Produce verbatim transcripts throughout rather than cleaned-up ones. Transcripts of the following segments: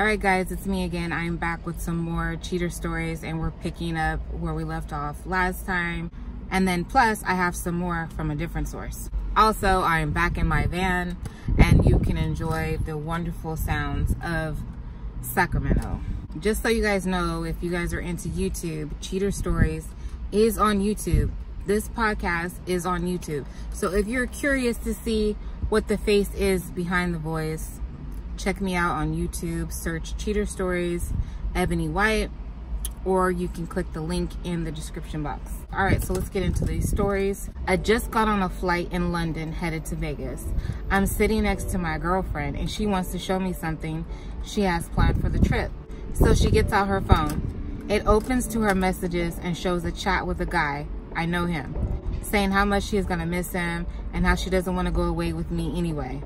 All right, guys, it's me again. I'm back with some more cheater stories, and we're picking up where we left off last time. And then plus I have some more from a different source. Also, I'm back in my van and you can enjoy the wonderful sounds of Sacramento. Just so you guys know, if you guys are into YouTube, Cheater Stories is on YouTube. This podcast is on YouTube. So if you're curious to see what the face is behind the voice, check me out on YouTube, search Cheater Stories, Ebony White, or you can click the link in the description box. All right, so let's get into these stories. I just got on a flight in London headed to Vegas. I'm sitting next to my girlfriend and she wants to show me something she has planned for the trip. So she gets out her phone. It opens to her messages and shows a chat with a guy, I know him, saying how much she is gonna miss him and how she doesn't wanna go away with me anyway.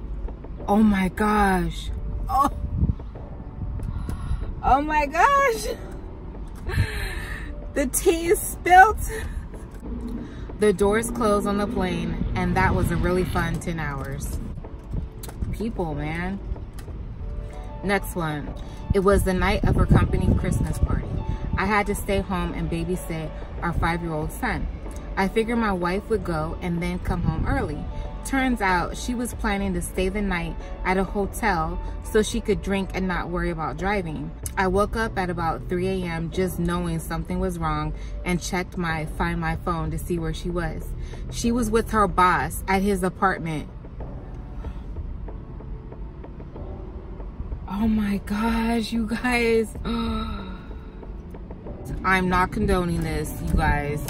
Oh my gosh. Oh, oh my gosh. The tea is spilt. The doors close on the plane, and that was a really fun ten hours. People, man. Next one. It was the night of her company Christmas party. I had to stay home and babysit our five-year-old son. I figured my wife would go and then come home early. Turns out she was planning to stay the night at a hotel so she could drink and not worry about driving. I woke up at about three A M just knowing something was wrong and checked my Find My phone to see where she was. She was with her boss at his apartment. Oh my gosh, you guys. I'm not condoning this, you guys.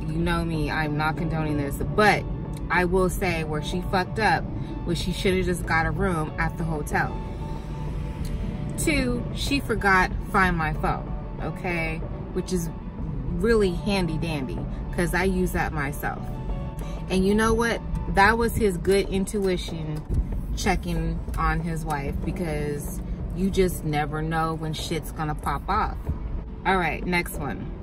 You know me, I'm not condoning this, but I will say where she fucked up was she should have just got a room at the hotel. Two, she forgot Find My phone, okay? Which is really handy dandy because I use that myself. And you know what? That was his good intuition checking on his wife, because you just never know when shit's gonna pop off. All right, next one.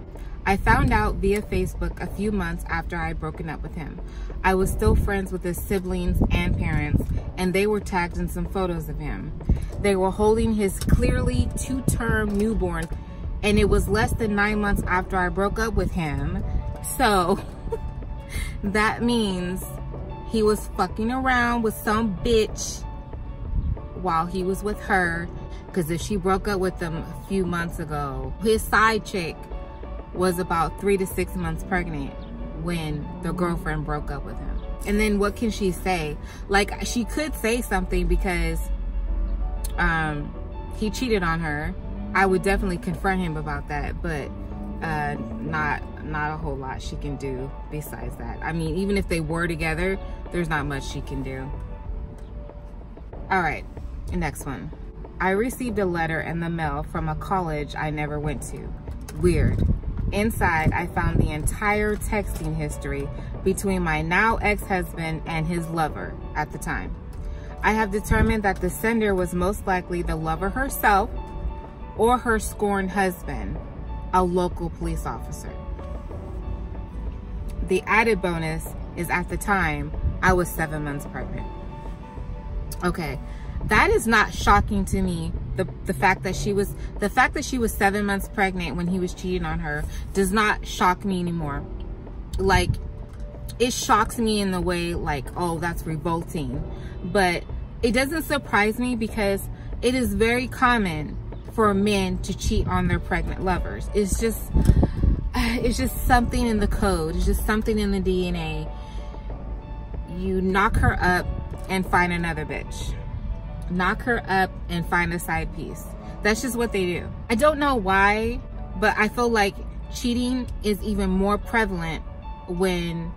I found out via Facebook a few months after I had broken up with him. I was still friends with his siblings and parents, and they were tagged in some photos of him. They were holding his clearly two-term newborn, and it was less than nine months after I broke up with him. So that means he was fucking around with some bitch while he was with her, because if she broke up with him a few months ago, his side chick was about three to six months pregnant when the girlfriend broke up with him. And then what can she say? Like, she could say something, because um, he cheated on her. I would definitely confront him about that, but uh, not not a whole lot she can do besides that. I mean, even if they were together, there's not much she can do. All right, next one. I received a letter in the mail from a college I never went to. Weird. Inside, I found the entire texting history between my now ex-husband and his lover at the time. I have determined that the sender was most likely the lover herself or her scorned husband, a local police officer. The added bonus is at the time, I was seven months pregnant. Okay, that is not shocking to me. The, the fact that she was the fact that she was seven months pregnant when he was cheating on her does not shock me anymore. Like, it shocks me in the way like, oh, that's revolting, but it doesn't surprise me, because it is very common for men to cheat on their pregnant lovers. It's just it's just something in the code. It's just something in the D N A. You knock her up and find another bitch. Knock her up and find a side piece. That's just what they do. I don't know why, but I feel like cheating is even more prevalent when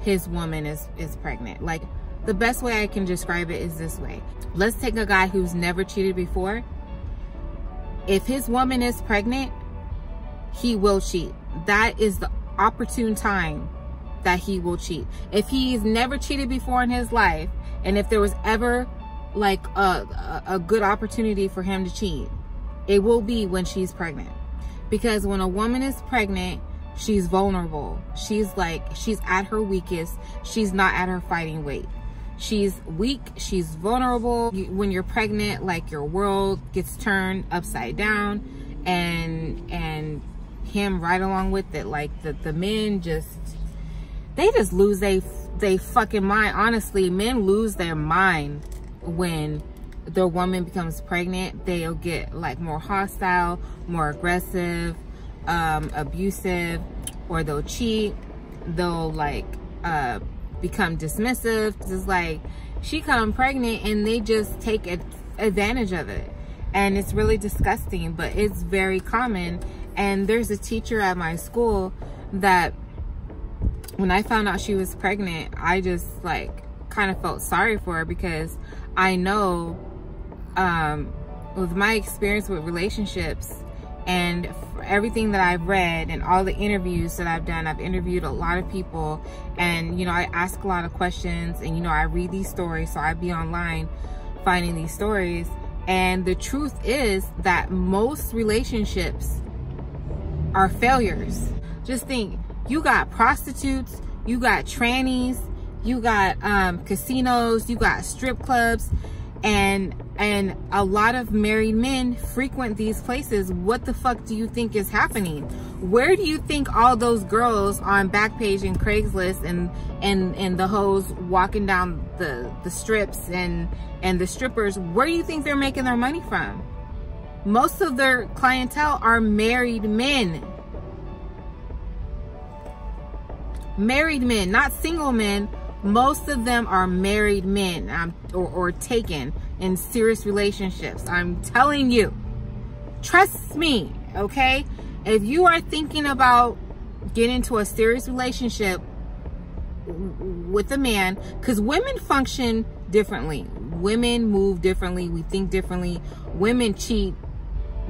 his woman is, is pregnant. Like, the best way I can describe it is this way. Let's take a guy who's never cheated before. If his woman is pregnant, he will cheat. That is the opportune time that he will cheat. If he's never cheated before in his life, and if there was ever like a, a good opportunity for him to cheat, it will be when she's pregnant. Because when a woman is pregnant, she's vulnerable. She's like, she's at her weakest. She's not at her fighting weight. She's weak, she's vulnerable. When you're pregnant, like, your world gets turned upside down, and and him right along with it. Like, the, the men just, they just lose they they fucking mind. Honestly, men lose their mind when their woman becomes pregnant. They'll get, like, more hostile, more aggressive, um, abusive, or they'll cheat. They'll, like, uh, become dismissive. It's like, she come pregnant and they just take advantage of it. And it's really disgusting, but it's very common. And there's a teacher at my school that, when I found out she was pregnant, I just, like, kind of felt sorry for her, because I know, um, with my experience with relationships and everything that I've read and all the interviews that I've done, I've interviewed a lot of people, and, you know, I ask a lot of questions, and, you know, I read these stories. So I'd be online finding these stories. And the truth is that most relationships are failures. Just think, you got prostitutes, you got trannies, you got um, casinos, you got strip clubs, and and a lot of married men frequent these places. What the fuck do you think is happening? Where do you think all those girls on Backpage and Craigslist and and and the hoes walking down the the strips and and the strippers, where do you think they're making their money from? Most of their clientele are married men. Married men, not single men. Most of them are married men, um, or, or taken in serious relationships. I'm telling you, trust me, okay? If you are thinking about getting into a serious relationship with a man, because women function differently. Women move differently. We think differently. Women cheat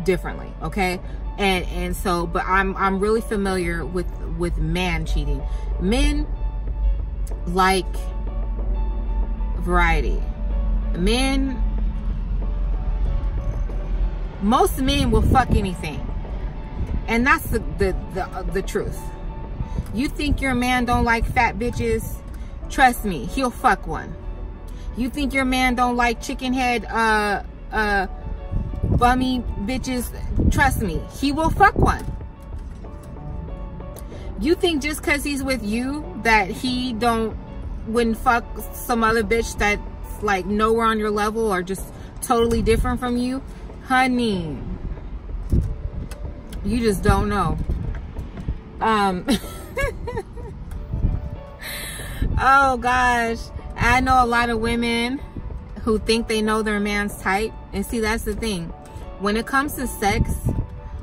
differently, okay? And and so, but I'm I'm really familiar with with man cheating. Men like variety. Men, most men will fuck anything, and that's the the the, the truth. You think your man don't like fat bitches? Trust me, he'll fuck one. You think your man don't like chicken head, uh, uh, bummy bitches? Trust me, he will fuck one. You think just because he's with you that he don't wouldn't fuck some other bitch that's, like, nowhere on your level or just totally different from you? Honey, you just don't know. Um. Oh, gosh. I know a lot of women who think they know their man's type. And see, that's the thing. When it comes to sex,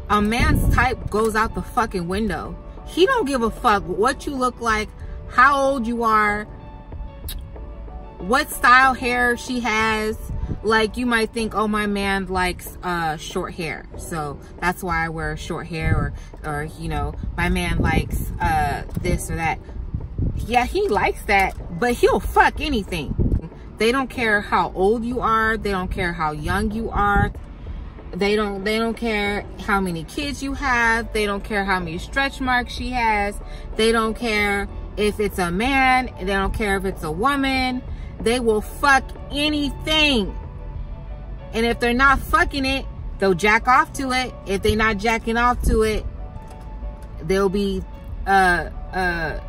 a man's type goes out the fucking window. He don't give a fuck what you look like, how old you are, what style hair she has. Like, you might think, oh, my man likes uh, short hair, so that's why I wear short hair. Or, or you know, my man likes uh, this or that. Yeah, he likes that, but he'll fuck anything. They don't care how old you are. They don't care how young you are. They don't, they don't care how many kids you have. They don't care how many stretch marks she has. They don't care if it's a man. They don't care if it's a woman. They will fuck anything. And if they're not fucking it, they'll jack off to it. If they're not jacking off to it, they'll be, uh, uh,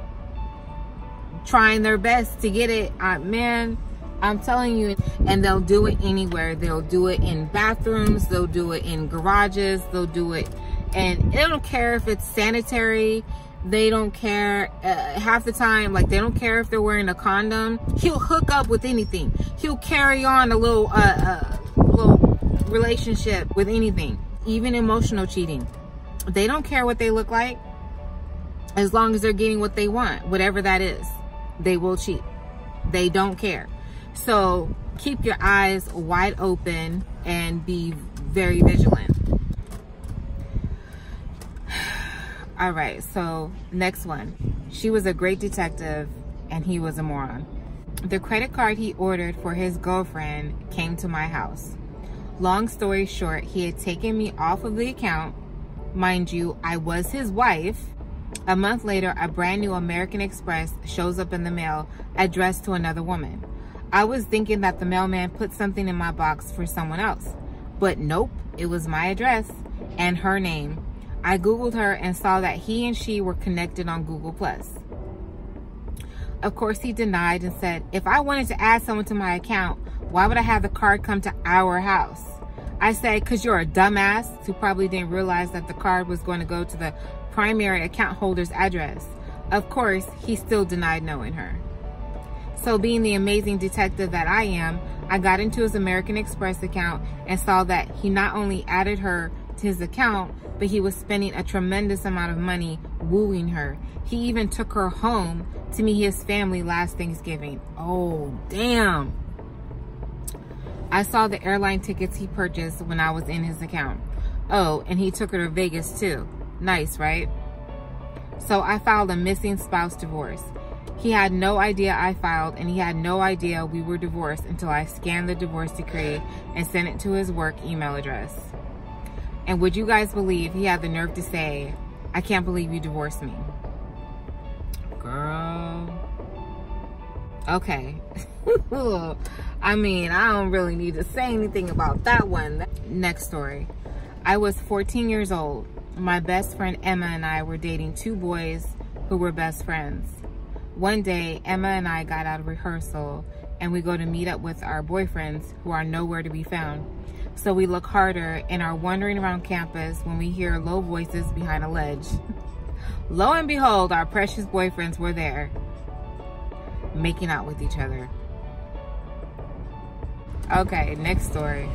trying their best to get it. Uh, man, I'm telling you. And they'll do it anywhere. They'll do it in bathrooms. They'll do it in garages. They'll do it, and they don't care if it's sanitary. They don't care, uh, half the time. Like, they don't care if they're wearing a condom. He'll hook up with anything. He'll carry on a little, uh, uh, little relationship with anything. Even emotional cheating. They don't care what they look like, as long as they're getting what they want, whatever that is. They will cheat. They don't care. So keep your eyes wide open and be very vigilant. All right, so next one. She was a great detective and he was a moron. The credit card he ordered for his girlfriend came to my house. Long story short, he had taken me off of the account. Mind you, I was his wife. A month later, a brand new American Express shows up in the mail addressed to another woman. I was thinking that the mailman put something in my box for someone else, but nope, it was my address and her name. I Googled her and saw that he and she were connected on Google plus. Of course, he denied and said, if I wanted to add someone to my account, why would I have the card come to our house? I said, because you're a dumbass who probably didn't realize that the card was going to go to the primary account holder's address. Of course, he still denied knowing her. So being the amazing detective that I am, I got into his American Express account and saw that he not only added her to his account, but he was spending a tremendous amount of money wooing her. He even took her home to meet his family last Thanksgiving. Oh, damn. I saw the airline tickets he purchased when I was in his account. Oh, and he took her to Vegas too. Nice, right? So I filed a missing spouse divorce. He had no idea I filed, and he had no idea we were divorced until I scanned the divorce decree and sent it to his work email address. And would you guys believe he had the nerve to say, I can't believe you divorced me. Girl. Okay. I mean, I don't really need to say anything about that one. Next story. I was fourteen years old. My best friend Emma and I were dating two boys who were best friends. One day, Emma and I got out of rehearsal and we go to meet up with our boyfriends who are nowhere to be found. So we look harder and are wandering around campus when we hear low voices behind a ledge. Lo and behold, our precious boyfriends were there, making out with each other. Okay, next story.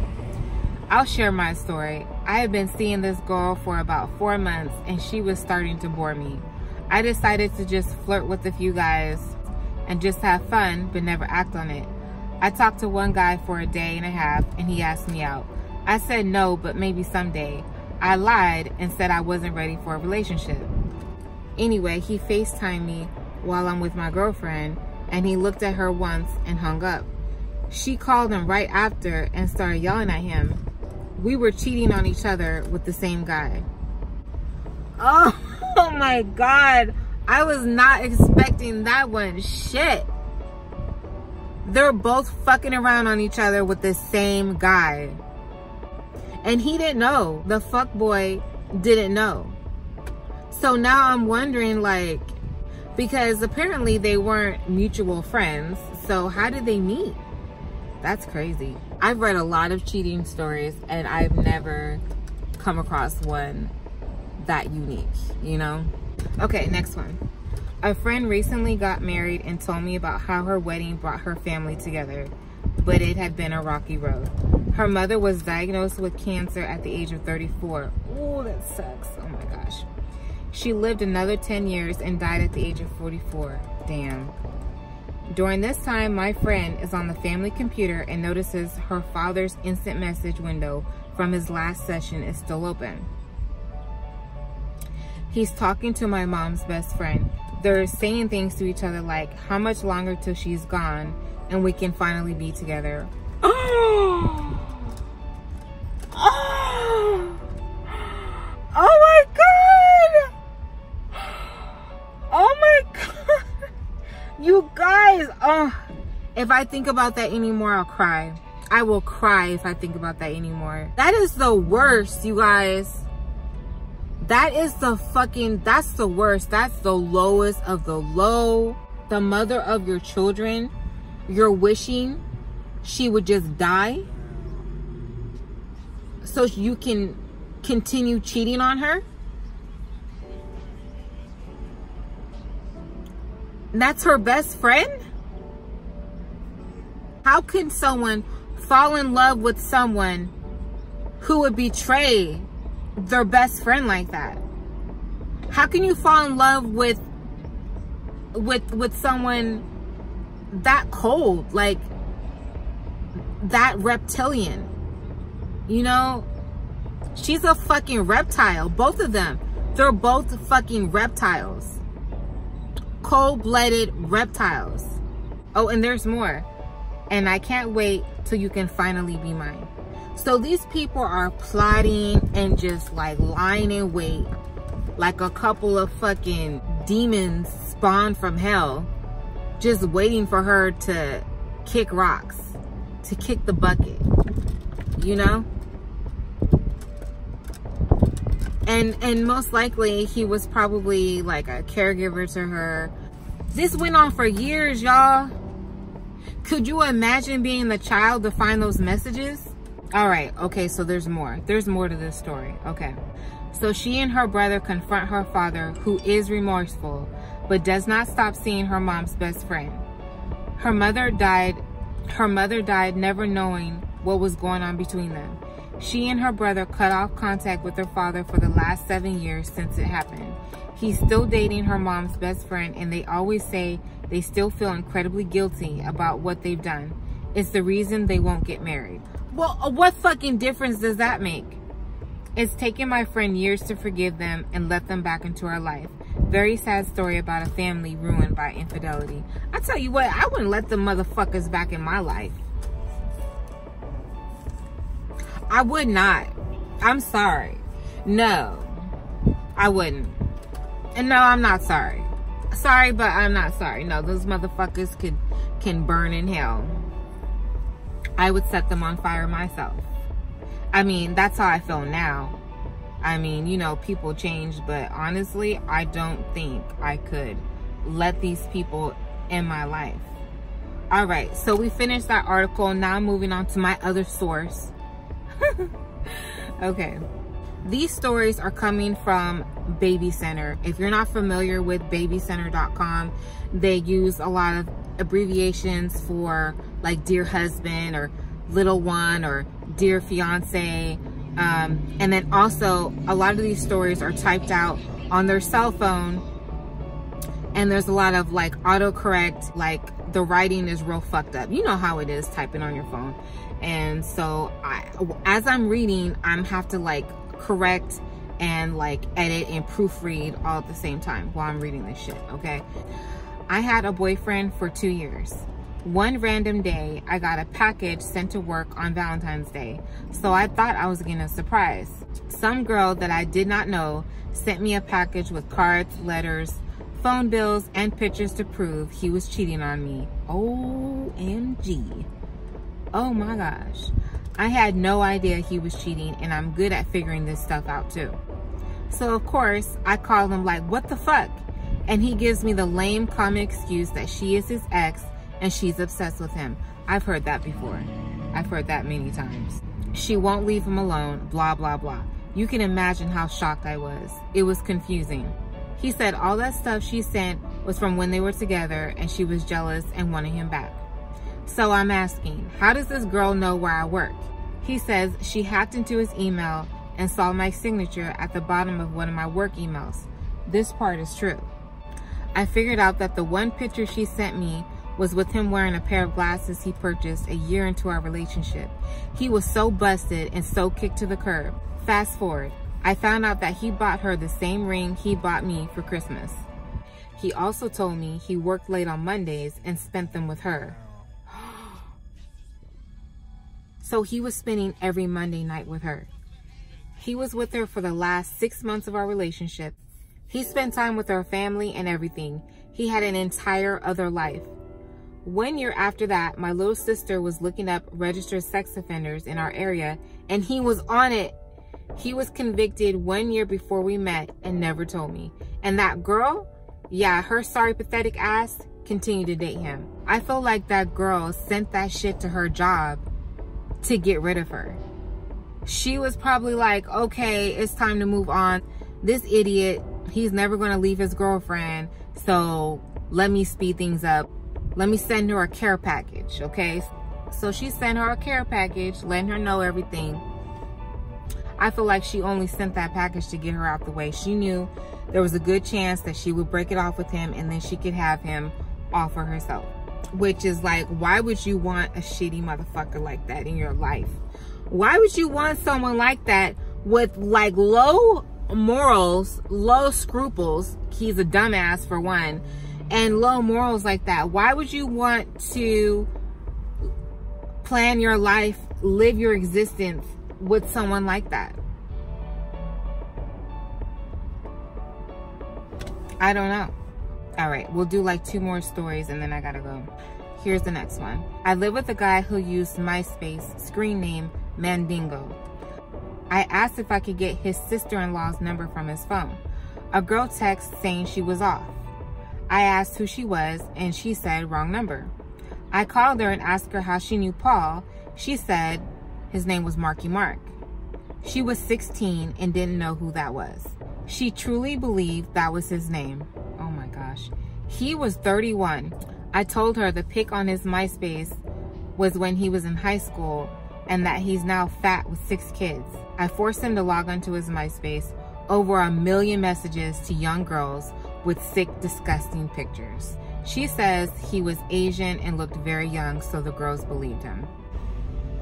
I'll share my story. I had been seeing this girl for about four months and she was starting to bore me. I decided to just flirt with a few guys and just have fun, but never act on it. I talked to one guy for a day and a half and he asked me out. I said no, but maybe someday. I lied and said I wasn't ready for a relationship. Anyway, he FaceTimed me while I'm with my girlfriend and he looked at her once and hung up. She called him right after and started yelling at him. We were cheating on each other with the same guy. Oh, oh my God. I was not expecting that one. Shit. They're both fucking around on each other with the same guy. And he didn't know. The fuckboy didn't know. So now I'm wondering, like, because apparently they weren't mutual friends. So how did they meet? That's crazy. I've read a lot of cheating stories and I've never come across one that unique, you know? Okay, next one. A friend recently got married and told me about how her wedding brought her family together, but it had been a rocky road. Her mother was diagnosed with cancer at the age of thirty-four. Oh, that sucks. Oh my gosh. She lived another ten years and died at the age of forty-four. Damn. During this time, my friend is on the family computer and notices her father's instant message window from his last session is still open. He's talking to my mom's best friend. They're saying things to each other like, how much longer till she's gone and we can finally be together. Oh, oh, oh my God. Oh my God. You guys, oh, if I think about that anymore, I'll cry. I will cry if I think about that anymore. That is the worst, you guys. That is the fucking, that's the worst. That's the lowest of the low. The mother of your children, you're wishing she would just die so you can continue cheating on her. That's her best friend? How can someone fall in love with someone who would betray their best friend like that? How can you fall in love with with with someone that cold, like that reptilian? You know, she's a fucking reptile. Both of them. They're both fucking reptiles. Cold-blooded reptiles. Oh, and there's more. And I can't wait till you can finally be mine. So these people are plotting and just like lying in wait, like a couple of fucking demons spawned from hell, just waiting for her to kick rocks, to kick the bucket, you know? And, and most likely he was probably like a caregiver to her. This went on for years, y'all. Could you imagine being the child to find those messages? All right, okay, so there's more. There's more to this story, okay. So she and her brother confront her father, who is remorseful, but does not stop seeing her mom's best friend. Her mother died, her mother died never knowing what was going on between them. She and her brother cut off contact with her father for the last seven years since it happened. He's still dating her mom's best friend, and they always say they still feel incredibly guilty about what they've done. It's the reason they won't get married. Well, what fucking difference does that make? It's taken my friend years to forgive them and let them back into our life. Very sad story about a family ruined by infidelity. I tell you what, I wouldn't let the motherfuckers back in my life. I would not. I'm sorry. No, I wouldn't. And no, I'm not sorry. Sorry, but I'm not sorry. No, those motherfuckers could, can burn in hell. I would set them on fire myself. I mean, that's how I feel now. I mean, you know, people change, but honestly, I don't think I could let these people in my life. All right, so we finished that article. Now I'm moving on to my other source. Okay. These stories are coming from BabyCenter. If you're not familiar with baby center dot com, they use a lot of abbreviations for like dear husband or little one or dear fiance. Um, and then also a lot of these stories are typed out on their cell phone. And there's a lot of like autocorrect, like the writing is real fucked up. You know how it is typing on your phone. And so I, as I'm reading, I'm have to like correct and like edit and proofread all at the same time while I'm reading this shit, okay? I had a boyfriend for two years. One random day, I got a package sent to work on Valentine's Day, so I thought I was getting a surprise. Some girl that I did not know sent me a package with cards, letters, phone bills, and pictures to prove he was cheating on me. O M G. Oh my gosh. I had no idea he was cheating, and I'm good at figuring this stuff out too. So of course, I call him like, what the fuck? And he gives me the lame common excuse that she is his ex and she's obsessed with him. I've heard that before. I've heard that many times. She won't leave him alone, blah, blah, blah. You can imagine how shocked I was. It was confusing. He said all that stuff she sent was from when they were together and she was jealous and wanting him back. So I'm asking, how does this girl know where I work? He says she hacked into his email and saw my signature at the bottom of one of my work emails. This part is true. I figured out that the one picture she sent me was with him wearing a pair of glasses he purchased a year into our relationship. He was so busted and so kicked to the curb. Fast forward, I found out that he bought her the same ring he bought me for Christmas. He also told me he worked late on Mondays and spent them with her. So he was spending every Monday night with her. He was with her for the last six months of our relationship. He spent time with her family and everything. He had an entire other life. One year after that, my little sister was looking up registered sex offenders in our area, and he was on it. He was convicted one year before we met and never told me. And that girl, yeah, her sorry, pathetic ass continued to date him. I feel like that girl sent that shit to her job to get rid of her. She was probably like, okay, it's time to move on. This idiot, he's never gonna leave his girlfriend, so let me speed things up. Let me send her a care package, okay? So she sent her a care package, letting her know everything. I feel like she only sent that package to get her out the way. She knew there was a good chance that she would break it off with him and then she could have him all for herself. Which is like, why would you want a shitty motherfucker like that in your life? Why would you want someone like that with like low morals, low scruples? He's a dumbass for one, and low morals like that. Why would you want to plan your life, live your existence with someone like that? I don't know. All right, we'll do like two more stories and then I gotta go. Here's the next one. I live with a guy who used MySpace, screen name Mandingo. I asked if I could get his sister-in-law's number from his phone. A girl texts saying she was off. I asked who she was and she said wrong number. I called her and asked her how she knew Paul. She said his name was Marky Mark. She was sixteen and didn't know who that was. She truly believed that was his name. Oh my gosh. He was thirty-one. I told her the pic on his MySpace was when he was in high school and that he's now fat with six kids. I forced him to log onto his MySpace. Over a million messages to young girls with sick, disgusting pictures. She says he was Asian and looked very young, so the girls believed him.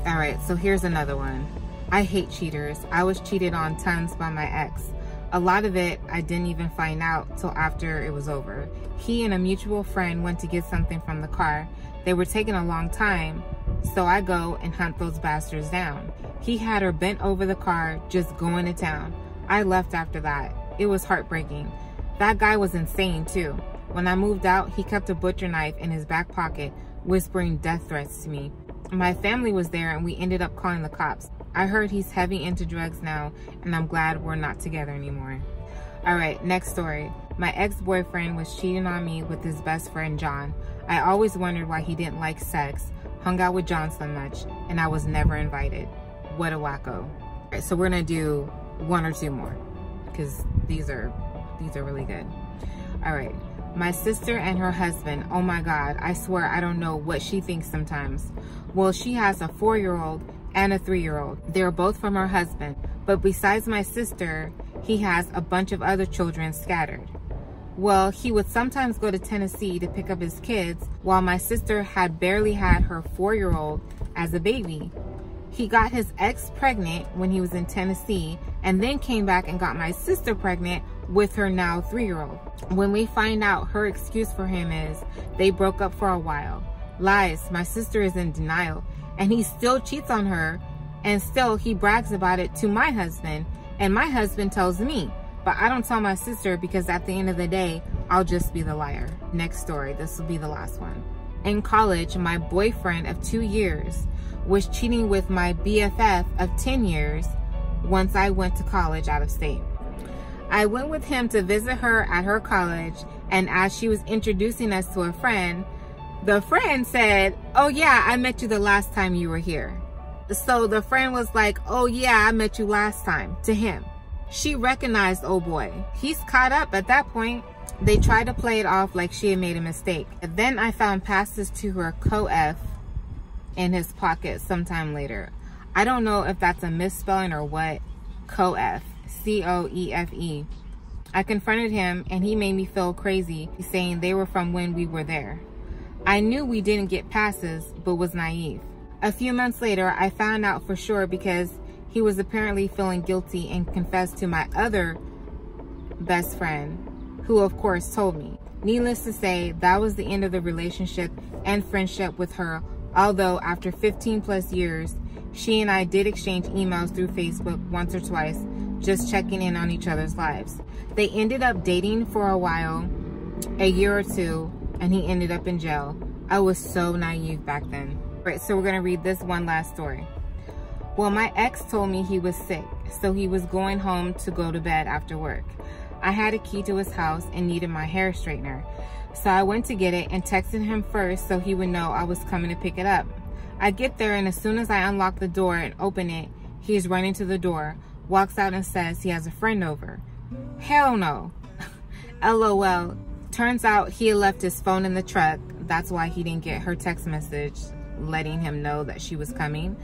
All right, so here's another one. I hate cheaters. I was cheated on tons by my ex. A lot of it I didn't even find out till after it was over. He and a mutual friend went to get something from the car. They were taking a long time, so I go and hunt those bastards down. He had her bent over the car, just going to town. I left after that. It was heartbreaking. That guy was insane too. When I moved out, he kept a butcher knife in his back pocket, whispering death threats to me. My family was there and we ended up calling the cops. I heard he's heavy into drugs now and I'm glad we're not together anymore. All right, next story. My ex-boyfriend was cheating on me with his best friend, John. I always wondered why he didn't like sex, hung out with John so much, and I was never invited. What a wacko. All right, so we're gonna do one or two more because these are these are really good. All right, my sister and her husband. Oh my God, I swear I don't know what she thinks sometimes. Well, she has a four-year-old and a three-year-old. They're both from her husband, but besides my sister, he has a bunch of other children scattered. Well, he would sometimes go to Tennessee to pick up his kids while my sister had barely had her four-year-old as a baby. He got his ex pregnant when he was in Tennessee and then came back and got my sister pregnant with her now three-year-old. When we find out, her excuse for him is they broke up for a while. Lies, my sister is in denial and he still cheats on her and still he brags about it to my husband and my husband tells me, but I don't tell my sister because at the end of the day, I'll just be the liar. Next story, this will be the last one. In college, my boyfriend of two years was cheating with my B F F of ten years once I went to college out of state. I went with him to visit her at her college, and as she was introducing us to a friend, the friend said, "Oh yeah, I met you the last time you were here." So the friend was like, "Oh yeah, I met you last time," to him. She recognized, oh boy, he's caught up at that point. They tried to play it off like she had made a mistake. Then I found passes to her co-F in his pocket sometime later. I don't know if that's a misspelling or what. Co-F, C O E F E. I confronted him and he made me feel crazy, saying they were from when we were there. I knew we didn't get passes, but was naive. A few months later, I found out for sure because he was apparently feeling guilty and confessed to my other best friend, who of course told me. Needless to say, that was the end of the relationship and friendship with her, although after fifteen plus years, she and I did exchange emails through Facebook once or twice, just checking in on each other's lives. They ended up dating for a while, a year or two, and he ended up in jail. I was so naive back then. All right, so we're gonna read this one last story. Well, my ex told me he was sick, so he was going home to go to bed after work. I had a key to his house and needed my hair straightener. So I went to get it and texted him first so he would know I was coming to pick it up. I get there and as soon as I unlock the door and open it, he's running to the door, walks out and says he has a friend over. Hell no. LOL. Turns out he had left his phone in the truck. That's why he didn't get her text message letting him know that she was coming.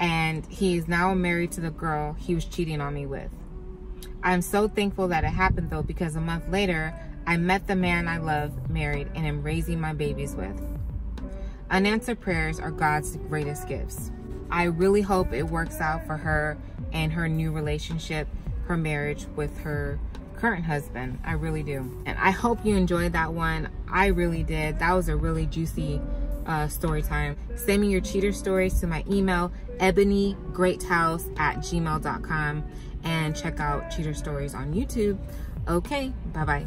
And he is now married to the girl he was cheating on me with. I'm so thankful that it happened though, because a month later, I met the man I love, married, and am raising my babies with. Unanswered prayers are God's greatest gifts. I really hope it works out for her and her new relationship, her marriage with her current husband. I really do. And I hope you enjoyed that one. I really did. That was a really juicy uh, story time. Send me your cheater stories to my email, ebony greathouse at gmail dot com. And check out Cheater Stories on YouTube. Okay, bye-bye.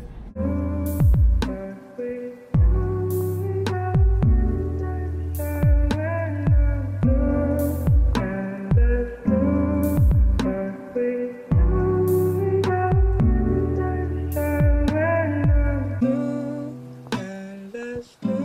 Christmas.